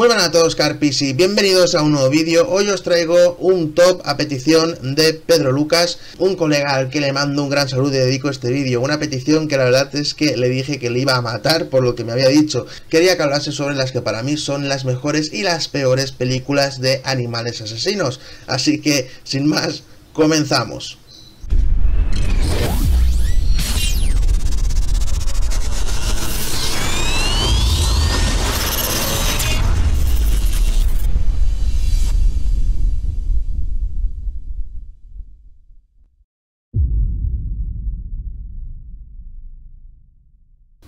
Muy buenas a todos, Carpisi, bienvenidos a un nuevo vídeo. Hoy os traigo un top a petición de Pedro Lucas, un colega al que le mando un gran saludo y dedico este vídeo. Una petición que la verdad es que le dije que le iba a matar por lo que me había dicho. Quería que hablase sobre las que para mí son las mejores y las peores películas de animales asesinos. Así que, sin más, comenzamos.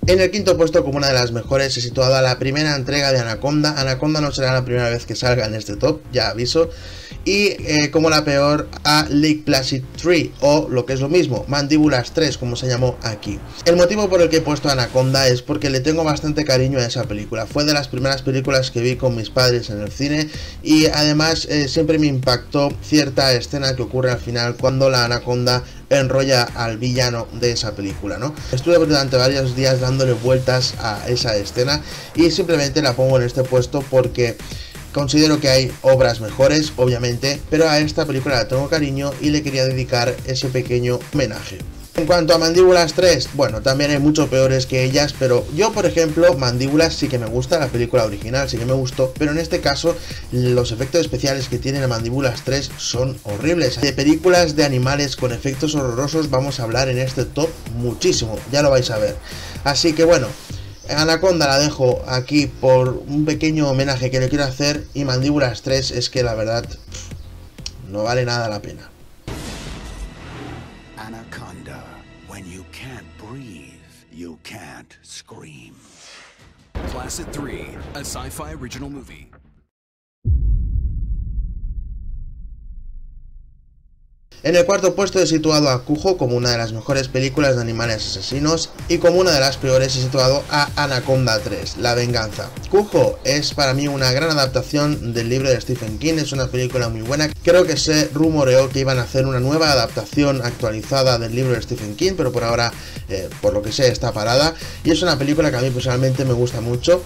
En el quinto puesto, como una de las mejores, se ha situado a la primera entrega de Anaconda. Anaconda no será la primera vez que salga en este top, ya aviso. Y como la peor, a Lake Placid 3, o lo que es lo mismo, Mandíbulas 3, como se llamó aquí. El motivo por el que he puesto Anaconda es porque le tengo bastante cariño a esa película. Fue de las primeras películas que vi con mis padres en el cine y además siempre me impactó cierta escena que ocurre al final cuando la Anaconda enrolla al villano de esa película, ¿no? Estuve durante varios días dándole vueltas a esa escena y simplemente la pongo en este puesto porque considero que hay obras mejores, obviamente, pero a esta película la tengo cariño y le quería dedicar ese pequeño homenaje. En cuanto a Mandíbulas 3, bueno, también hay mucho peores que ellas, pero yo, por ejemplo, Mandíbulas sí que me gusta, la película original sí que me gustó, pero en este caso los efectos especiales que tiene Mandíbulas 3 son horribles. De películas de animales con efectos horrorosos vamos a hablar en este top muchísimo, ya lo vais a ver. Así que bueno, Anaconda la dejo aquí por un pequeño homenaje que le quiero hacer y Mandíbulas 3 es que la verdad no vale nada la pena. Anaconda, when you can't breathe, you can't scream. Placid 3, a sci-fi original movie. En el cuarto puesto he situado a Cujo como una de las mejores películas de animales asesinos y como una de las peores he situado a Anaconda 3, La Venganza. Cujo es para mí una gran adaptación del libro de Stephen King, es una película muy buena. Creo que se rumoreó que iban a hacer una nueva adaptación actualizada del libro de Stephen King, pero por ahora, por lo que sé, está parada. Y es una película que a mí personalmente me gusta mucho.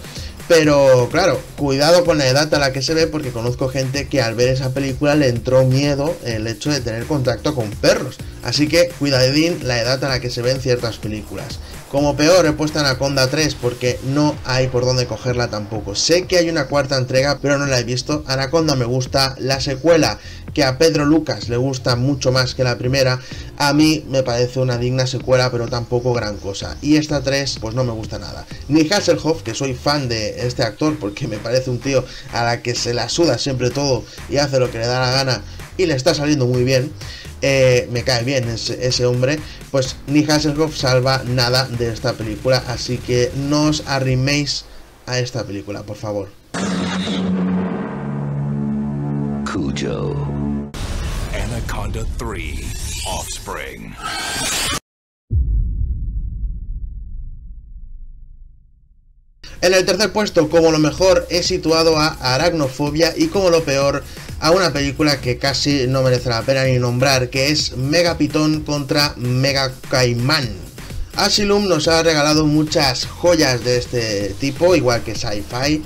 Pero claro, cuidado con la edad a la que se ve, porque conozco gente que al ver esa película le entró miedo el hecho de tener contacto con perros. Así que cuidadín la edad a la que se ven ciertas películas. Como peor he puesto Anaconda 3 porque no hay por dónde cogerla tampoco. Sé que hay una cuarta entrega pero no la he visto. Anaconda me gusta, la secuela que a Pedro Lucas le gusta mucho más que la primera, a mí me parece una digna secuela pero tampoco gran cosa. Y esta 3 pues no me gusta nada. Ni Hasselhoff, que soy fan de este actor porque me parece un tío a la que se la suda siempre todo y hace lo que le da la gana y le está saliendo muy bien. Me cae bien ese hombre, pues ni Hasselhoff salva nada de esta película, así que no os arriméis a esta película, por favor. Cujo. Anaconda 3, Offspring. En el tercer puesto, como lo mejor, he situado a Aracnofobia y como lo peor, a una película que casi no merece la pena ni nombrar, que es Megapitón contra Mega Caimán. Asylum nos ha regalado muchas joyas de este tipo, igual que Sci-Fi.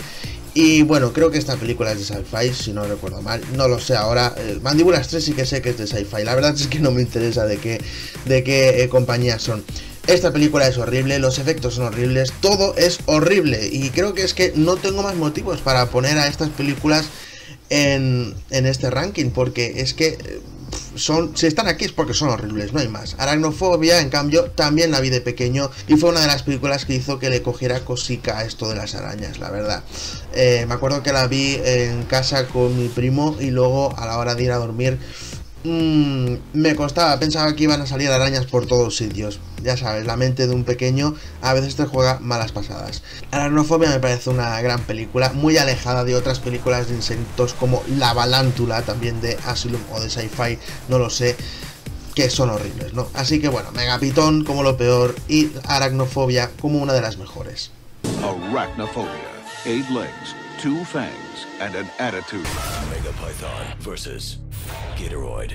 Y bueno, creo que esta película es de Sci-Fi, si no recuerdo mal, no lo sé ahora. Mandíbulas 3 sí que sé que es de Sci-Fi, la verdad es que no me interesa de qué compañía son. Esta película es horrible, los efectos son horribles, todo es horrible. Y creo que es que no tengo más motivos para poner a estas películas en este ranking, porque es que si están aquí es porque son horribles, no hay más. Aracnofobia, en cambio, también la vi de pequeño y fue una de las películas que hizo que le cogiera cosica a esto de las arañas, la verdad. Me acuerdo que la vi en casa con mi primo y luego a la hora de ir a dormir me costaba, pensaba que iban a salir arañas por todos sitios. Ya sabes, la mente de un pequeño a veces te juega malas pasadas. Aracnofobia me parece una gran película, muy alejada de otras películas de insectos como La Balántula, también de Asylum o de Sci-Fi, no lo sé, que son horribles, ¿no? Así que bueno, Megapitón como lo peor y Aracnofobia como una de las mejores. Aracnofobia, 8 legs, 2 fangs and an attitude. Megapython versus Gitteroid.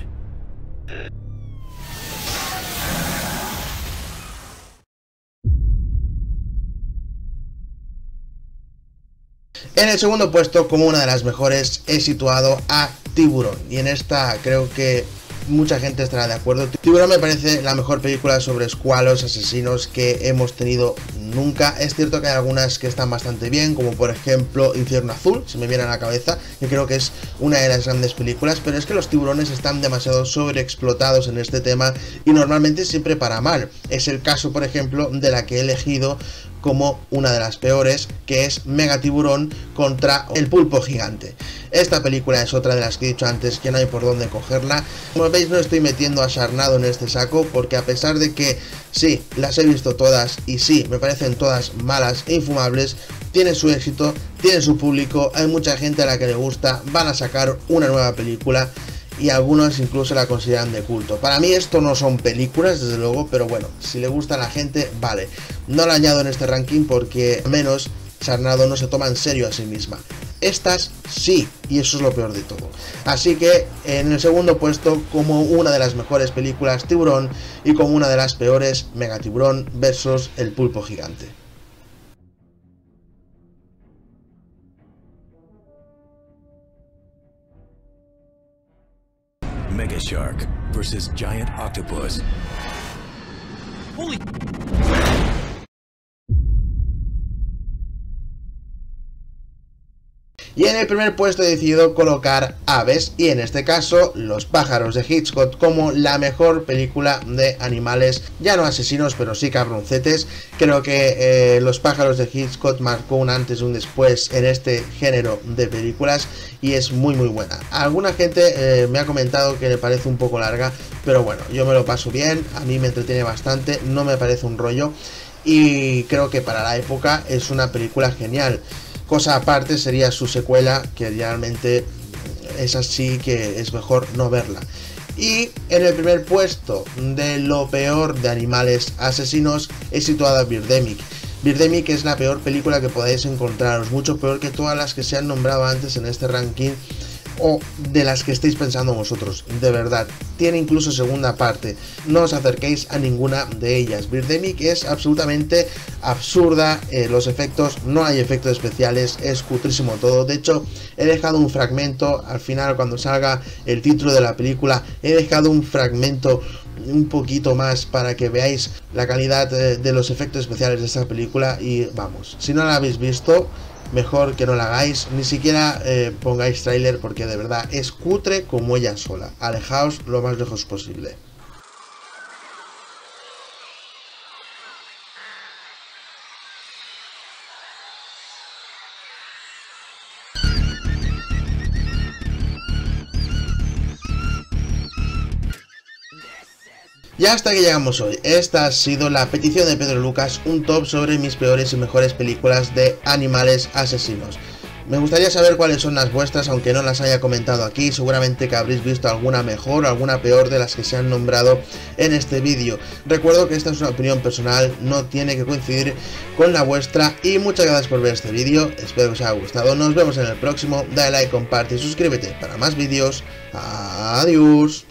En el segundo puesto, como una de las mejores, he situado a Tiburón, y en esta creo que mucha gente estará de acuerdo. Tiburón me parece la mejor película sobre escualos asesinos que hemos tenido nunca. Es cierto que hay algunas que están bastante bien, como por ejemplo Infierno Azul, se me viene a la cabeza, que creo que es una de las grandes películas, pero es que los tiburones están demasiado sobreexplotados en este tema y normalmente siempre para mal. Es el caso, por ejemplo, de la que he elegido como una de las peores, que es Mega Tiburón contra el Pulpo Gigante. Esta película es otra de las que he dicho antes que no hay por dónde cogerla. Como veis, no estoy metiendo a Sharnado en este saco, porque a pesar de que sí, las he visto todas y sí, me parecen todas malas e infumables, tiene su éxito, tiene su público, hay mucha gente a la que le gusta, van a sacar una nueva película y algunos incluso la consideran de culto. Para mí esto no son películas, desde luego, pero bueno, si le gusta a la gente, vale. No la añado en este ranking porque al menos Sharnado no se toma en serio a sí misma. Estas sí, y eso es lo peor de todo. Así que en el segundo puesto, como una de las mejores películas, Tiburón, y como una de las peores, Mega Tiburón versus el Pulpo Gigante. Mega Shark versus Giant Octopus. Holy... Y en el primer puesto he decidido colocar aves, y en este caso Los pájaros de Hitchcock, como la mejor película de animales, ya no asesinos, pero sí cabroncetes. Creo que Los pájaros de Hitchcock marcó un antes y un después en este género de películas y es muy muy buena. Alguna gente me ha comentado que le parece un poco larga, pero bueno, yo me lo paso bien, a mí me entretiene bastante, no me parece un rollo y creo que para la época es una película genial. Cosa aparte sería su secuela, que realmente es así que es mejor no verla. Y en el primer puesto de lo peor de animales asesinos he situado a Birdemic. Birdemic es la peor película que podáis encontraros, mucho peor que todas las que se han nombrado antes en este ranking o de las que estáis pensando vosotros, de verdad. Tiene incluso segunda parte, no os acerquéis a ninguna de ellas. Birdemic es absolutamente absurda, los efectos, no hay efectos especiales, es cutrísimo todo. De hecho, he dejado un fragmento, al final cuando salga el título de la película, he dejado un fragmento un poquito más para que veáis la calidad de los efectos especiales de esta película y vamos, si no la habéis visto, mejor que no la hagáis, ni siquiera pongáis tráiler, porque de verdad es cutre como ella sola. Alejaos lo más lejos posible. Y hasta que llegamos hoy, esta ha sido la petición de Pedro Lucas, un top sobre mis peores y mejores películas de animales asesinos. Me gustaría saber cuáles son las vuestras, aunque no las haya comentado aquí, seguramente que habréis visto alguna mejor o alguna peor de las que se han nombrado en este vídeo. Recuerdo que esta es una opinión personal, no tiene que coincidir con la vuestra, y muchas gracias por ver este vídeo, espero que os haya gustado, nos vemos en el próximo, dale like, comparte y suscríbete para más vídeos, adiós.